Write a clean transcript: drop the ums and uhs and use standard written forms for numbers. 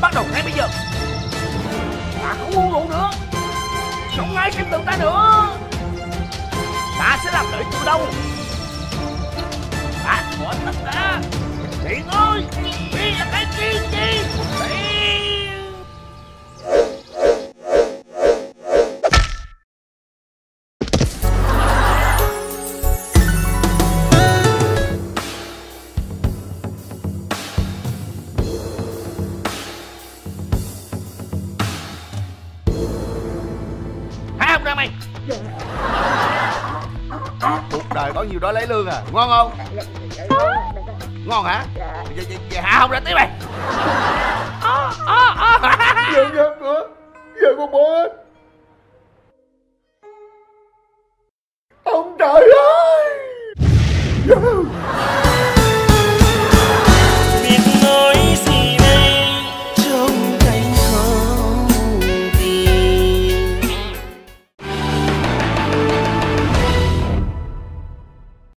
bắt đầu ngay bây giờ. Ta không ngu ngủ nữa, không ai khen tượng ta nữa. Ta sẽ làm đợi từ đâu. Ta bỏ tất cả. Điện ơi, đi là cái chuyện gì? Bao nhiêu đó lấy lương à, ngon không? Ngon hả? Vậy hả, không ra tiếp mày.